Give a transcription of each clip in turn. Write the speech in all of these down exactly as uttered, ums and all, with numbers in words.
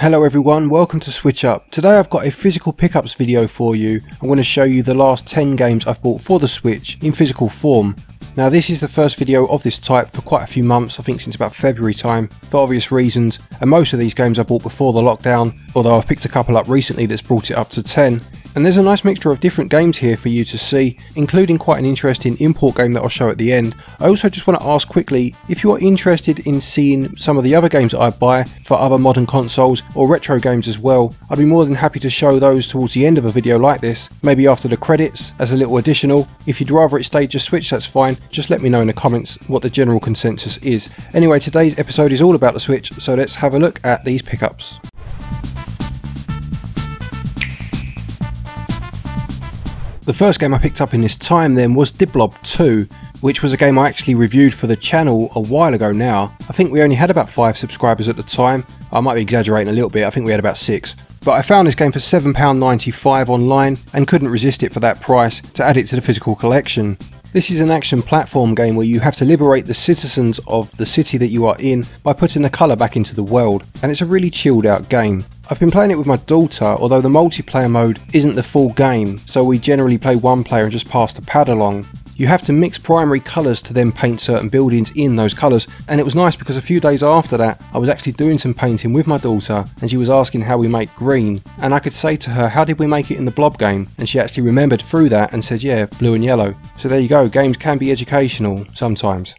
Hello everyone, welcome to SwitchUp. Today I've got a physical pickups video for you. I'm going to show you the last ten games I've bought for the Switch in physical form. Now this is the first video of this type for quite a few months, I think since about February time, for obvious reasons, and most of these games I bought before the lockdown, although I've picked a couple up recently that's brought it up to ten. And there's a nice mixture of different games here for you to see, including quite an interesting import game that I'll show at the end. I also just want to ask quickly, if you are interested in seeing some of the other games that I buy for other modern consoles or retro games as well, I'd be more than happy to show those towards the end of a video like this, maybe after the credits, as a little additional. If you'd rather it stayed just Switch, that's fine, just let me know in the comments what the general consensus is. Anyway, today's episode is all about the Switch, so let's have a look at these pickups. The first game I picked up in this time then was de blob two, which was a game I actually reviewed for the channel a while ago now. I think we only had about five subscribers at the time. I might be exaggerating a little bit, I think we had about six. But I found this game for seven pounds ninety-five online and couldn't resist it for that price to add it to the physical collection. This is an action platform game where you have to liberate the citizens of the city that you are in by putting the colour back into the world, and it's a really chilled out game. I've been playing it with my daughter, although the multiplayer mode isn't the full game, so we generally play one player and just pass the pad along. You have to mix primary colours to then paint certain buildings in those colours, and it was nice because a few days after that I was actually doing some painting with my daughter and she was asking how we make green, and I could say to her, how did we make it in the blob game, and she actually remembered through that and said, yeah, blue and yellow. So there you go, games can be educational sometimes.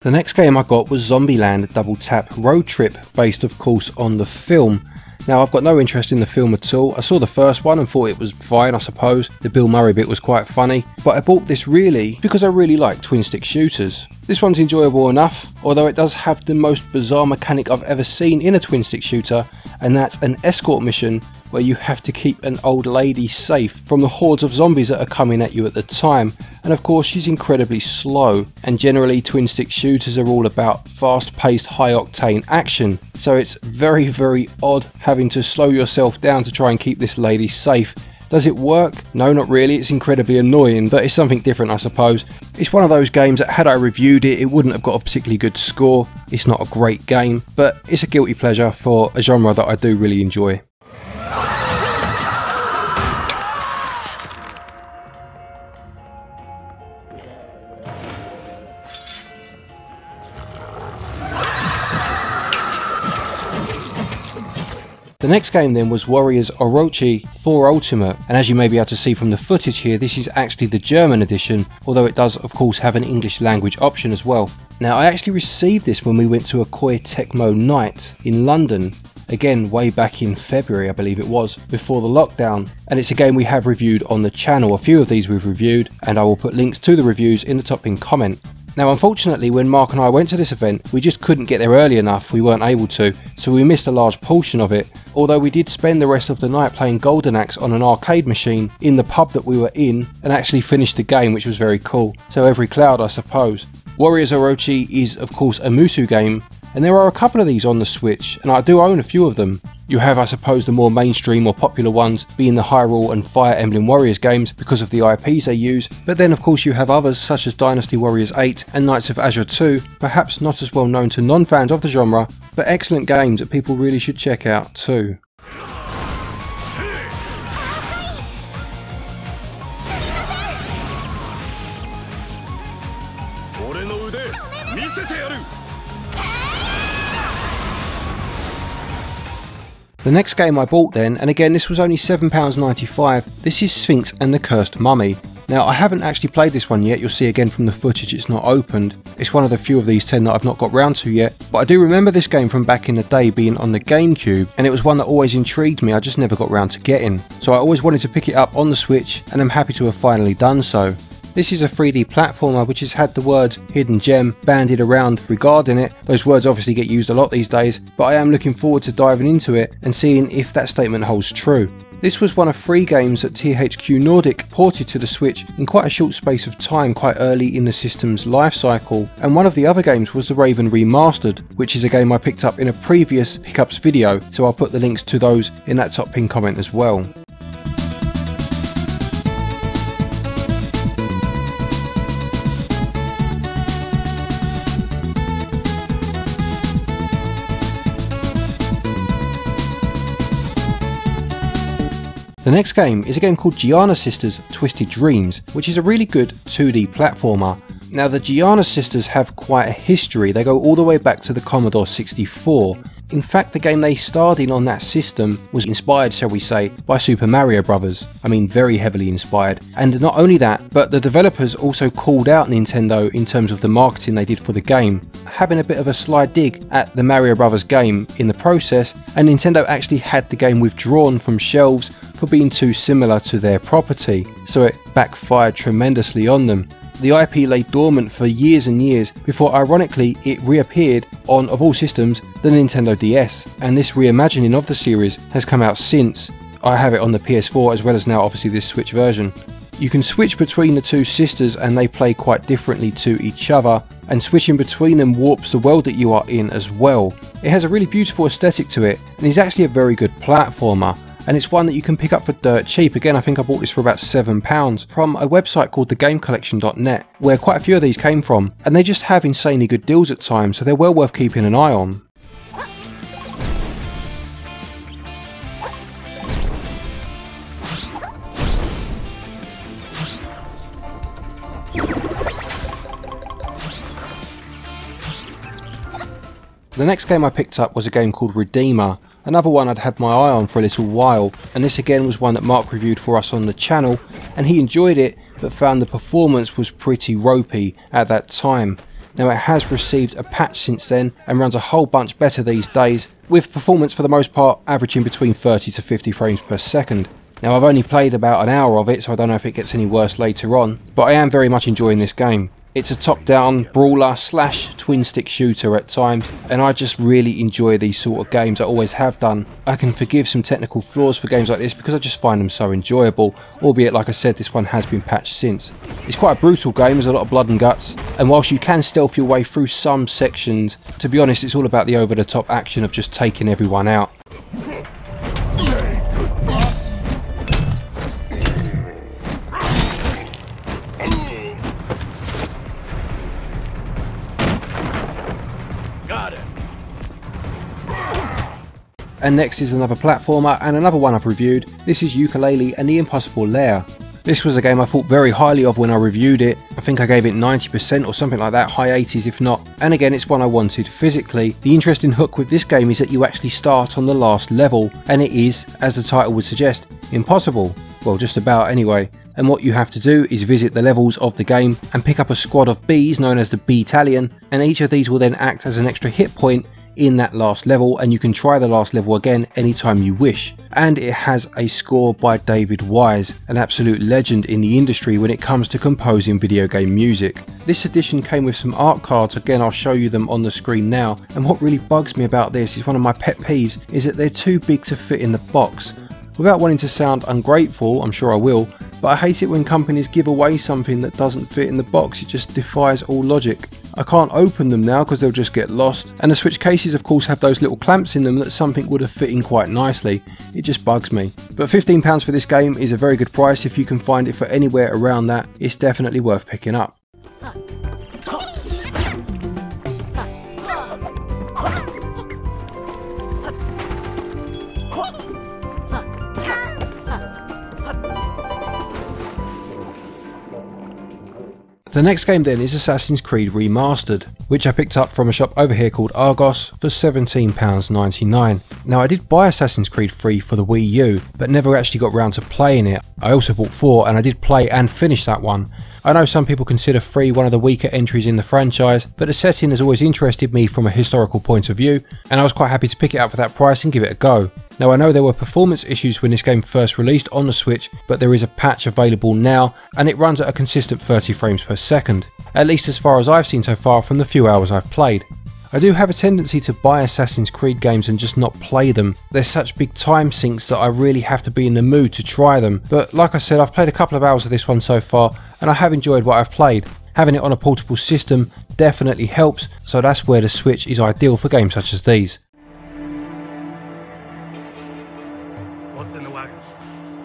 The next game I got was Zombieland Double Tap Road Trip, based of course on the film. Now I've got no interest in the film at all. I saw the first one and thought it was fine, I suppose. The Bill Murray bit was quite funny, but I bought this really because I really like twin stick shooters. This one's enjoyable enough, although it does have the most bizarre mechanic I've ever seen in a twin stick shooter, and that's an escort mission where you have to keep an old lady safe from the hordes of zombies that are coming at you at the time. And of course she's incredibly slow, and generally twin stick shooters are all about fast paced high octane action, so it's very very odd having to slow yourself down to try and keep this lady safe. Does it work? No, not really, it's incredibly annoying, but it's something different I suppose. It's one of those games that had I reviewed it, it wouldn't have got a particularly good score. It's not a great game, but it's a guilty pleasure for a genre that I do really enjoy. The next game then was Warriors Orochi four Ultimate, and as you may be able to see from the footage here, this is actually the German edition, although it does of course have an English language option as well. Now I actually received this when we went to a Koei Tecmo night in London, again way back in February I believe it was, before the lockdown, and it's a game we have reviewed on the channel. A few of these we've reviewed, and I will put links to the reviews in the top pinned comment. Now unfortunately when Mark and I went to this event we just couldn't get there early enough, we weren't able to, so we missed a large portion of it, although we did spend the rest of the night playing Golden Axe on an arcade machine in the pub that we were in, and actually finished the game, which was very cool. So every cloud I suppose. Warriors Orochi is of course a Musu game, and there are a couple of these on the Switch, and I do own a few of them. You have I suppose the more mainstream or popular ones being the Hyrule and Fire Emblem Warriors games because of the I Ps they use, but then of course you have others such as Dynasty Warriors eight and Knights of Azure two, perhaps not as well known to non-fans of the genre, but excellent games that people really should check out too. The next game I bought then, and again this was only seven pounds ninety-five, this is Sphinx and the Cursed Mummy. Now I haven't actually played this one yet, you'll see again from the footage it's not opened. It's one of the few of these ten that I've not got round to yet, but I do remember this game from back in the day being on the GameCube, and it was one that always intrigued me, I just never got round to getting. So I always wanted to pick it up on the Switch, and I'm happy to have finally done so. This is a three D platformer which has had the words hidden gem banded around regarding it. Those words obviously get used a lot these days, but I am looking forward to diving into it and seeing if that statement holds true. This was one of three games that T H Q Nordic ported to the Switch in quite a short space of time, quite early in the system's life cycle, and one of the other games was The Raven Remastered, which is a game I picked up in a previous Pickups video, so I'll put the links to those in that top pin comment as well. The next game is a game called Giana Sisters: Twisted Dreams, which is a really good two D platformer. Now the Giana Sisters have quite a history. They go all the way back to the Commodore sixty-four. In fact, the game they starred in on that system was inspired, shall we say, by Super Mario Brothers. I mean, very heavily inspired. And not only that, but the developers also called out Nintendo in terms of the marketing they did for the game, having a bit of a sly dig at the Mario Brothers game in the process, and Nintendo actually had the game withdrawn from shelves for being too similar to their property, so it backfired tremendously on them. The I P lay dormant for years and years before, ironically, it reappeared on, of all systems, the Nintendo D S, and this reimagining of the series has come out since. I have it on the P S four as well as now obviously this Switch version. You can switch between the two sisters and they play quite differently to each other, and switching between them warps the world that you are in as well. It has a really beautiful aesthetic to it and is actually a very good platformer. And it's one that you can pick up for dirt cheap. Again, I think I bought this for about seven pounds from a website called the game collection dot net, where quite a few of these came from, and they just have insanely good deals at times, so they're well worth keeping an eye on. The next game I picked up was a game called Redeemer. Another one I'd had my eye on for a little while, and this again was one that Mark reviewed for us on the channel, and he enjoyed it but found the performance was pretty ropey at that time. Now it has received a patch since then and runs a whole bunch better these days, with performance for the most part averaging between thirty to fifty frames per second. Now I've only played about an hour of it, so I don't know if it gets any worse later on, but I am very much enjoying this game. It's a top-down brawler slash twin-stick shooter at times, and I just really enjoy these sort of games, I always have done. I can forgive some technical flaws for games like this because I just find them so enjoyable, albeit like I said, this one has been patched since. It's quite a brutal game, there's a lot of blood and guts, and whilst you can stealth your way through some sections, to be honest it's all about the over-the-top action of just taking everyone out. And next is another platformer and another one I've reviewed. This is Yooka-Laylee and the Impossible Lair. This was a game I thought very highly of when I reviewed it. I think I gave it ninety percent or something like that, high eighties if not. And again, it's one I wanted physically. The interesting hook with this game is that you actually start on the last level, and it is, as the title would suggest, impossible. Well, just about anyway. And what you have to do is visit the levels of the game and pick up a squad of bees known as the Bee Battalion, and each of these will then act as an extra hit point in that last level, and you can try the last level again anytime you wish. And it has a score by David Wise, an absolute legend in the industry when it comes to composing video game music. This edition came with some art cards, again I'll show you them on the screen now, and what really bugs me about this, is one of my pet peeves, is that they're too big to fit in the box. Without wanting to sound ungrateful, I'm sure I will, but I hate it when companies give away something that doesn't fit in the box, it just defies all logic. I can't open them now because they'll just get lost, and the Switch cases of course have those little clamps in them that something would have fit in quite nicely. It just bugs me. But fifteen pounds for this game is a very good price. If you can find it for anywhere around that, it's definitely worth picking up. The next game then is Assassin's Creed Remastered, which I picked up from a shop over here called Argos for seventeen pounds ninety-nine. Now I did buy Assassin's Creed three for the Wii U, but never actually got round to playing it. I also bought four and I did play and finish that one. I know some people consider three one of the weaker entries in the franchise, but the setting has always interested me from a historical point of view, and I was quite happy to pick it up for that price and give it a go. Now I know there were performance issues when this game first released on the Switch, but there is a patch available now and it runs at a consistent thirty frames per second, at least as far as I've seen so far from the few hours I've played. I do have a tendency to buy Assassin's Creed games and just not play them. They're such big time sinks that I really have to be in the mood to try them. But like I said, I've played a couple of hours of this one so far and I have enjoyed what I've played. Having it on a portable system definitely helps, so that's where the Switch is ideal for games such as these. What's in the wagon?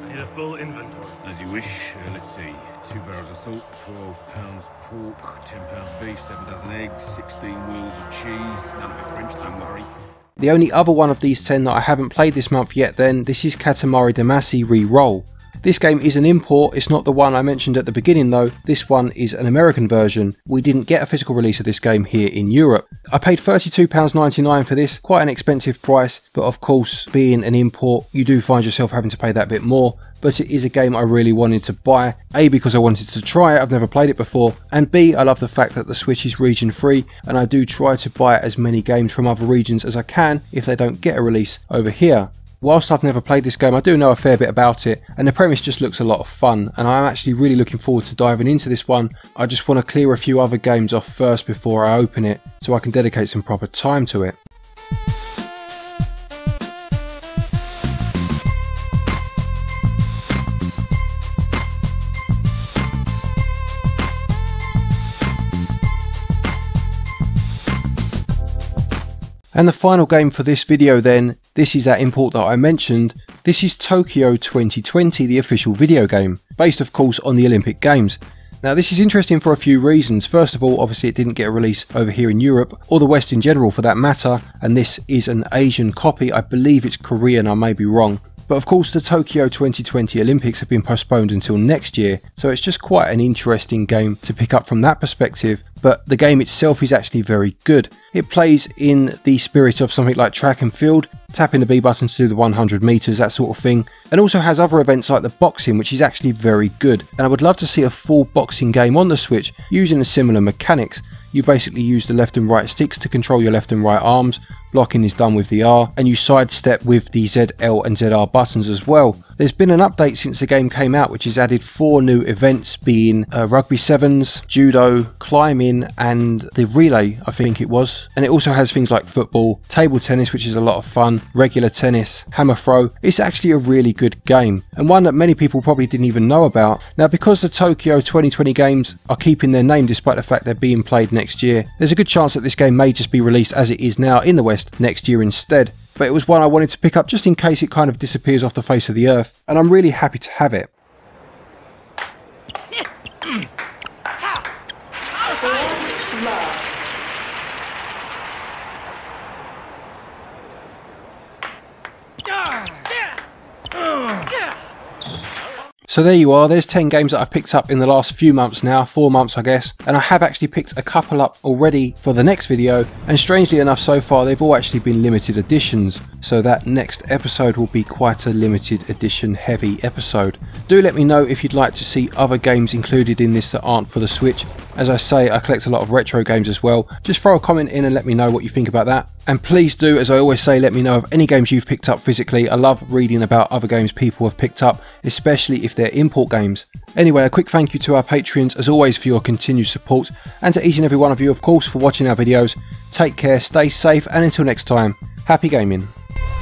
I need a full inventory. As you wish. Uh, let's see. Two barrels of salt, twelve pounds pork, ten pounds beef, seven dozen eggs, sixteen wheels of cheese. None of it French, don't worry. The only other one of these ten that I haven't played this month yet then, this is Katamari Damacy Re-Roll. This game is an import, it's not the one I mentioned at the beginning though, this one is an American version. We didn't get a physical release of this game here in Europe. I paid thirty-two pounds ninety-nine for this, quite an expensive price, but of course being an import you do find yourself having to pay that bit more. But it is a game I really wanted to buy, A because I wanted to try it, I've never played it before, and B I love the fact that the Switch is region free and I do try to buy as many games from other regions as I can if they don't get a release over here. Whilst I've never played this game, I do know a fair bit about it and the premise just looks a lot of fun and I'm actually really looking forward to diving into this one. I just want to clear a few other games off first before I open it so I can dedicate some proper time to it. And the final game for this video then, this is that import that I mentioned, this is Tokyo twenty twenty, the official video game, based of course on the Olympic Games. Now this is interesting for a few reasons. First of all, obviously it didn't get a release over here in Europe, or the West in general for that matter, and this is an Asian copy, I believe it's Korean, I may be wrong. But of course the Tokyo twenty twenty Olympics have been postponed until next year, so it's just quite an interesting game to pick up from that perspective, but the game itself is actually very good. It plays in the spirit of something like track and field, tapping the B button to do the one hundred meters, that sort of thing, and also has other events like the boxing, which is actually very good, and I would love to see a full boxing game on the Switch using a similar mechanics. You basically use the left and right sticks to control your left and right arms, blocking is done with the R, and you sidestep with the Z, L and Z R buttons as well. There's been an update since the game came out which has added four new events being uh, rugby sevens, judo, climbing and the relay I think it was, and it also has things like football, table tennis which is a lot of fun, regular tennis, hammer throw. It's actually a really good game and one that many people probably didn't even know about. Now because the Tokyo twenty twenty games are keeping their name despite the fact they're being played next year, there's a good chance that this game may just be released as it is now in the West next year instead, but it was one I wanted to pick up just in case it kind of disappears off the face of the earth, and I'm really happy to have it. So there you are, there's ten games that I've picked up in the last few months now, four months I guess, and I have actually picked a couple up already for the next video, and strangely enough so far they've all actually been limited editions, so that next episode will be quite a limited edition heavy episode. Do let me know if you'd like to see other games included in this that aren't for the Switch. As I say, I collect a lot of retro games as well, just throw a comment in and let me know what you think about that. And please do, as I always say, let me know of any games you've picked up physically. I love reading about other games people have picked up, especially if they're import games. Anyway, a quick thank you to our Patreons as always for your continued support, and to each and every one of you of course for watching our videos. Take care, stay safe, and until next time, happy gaming.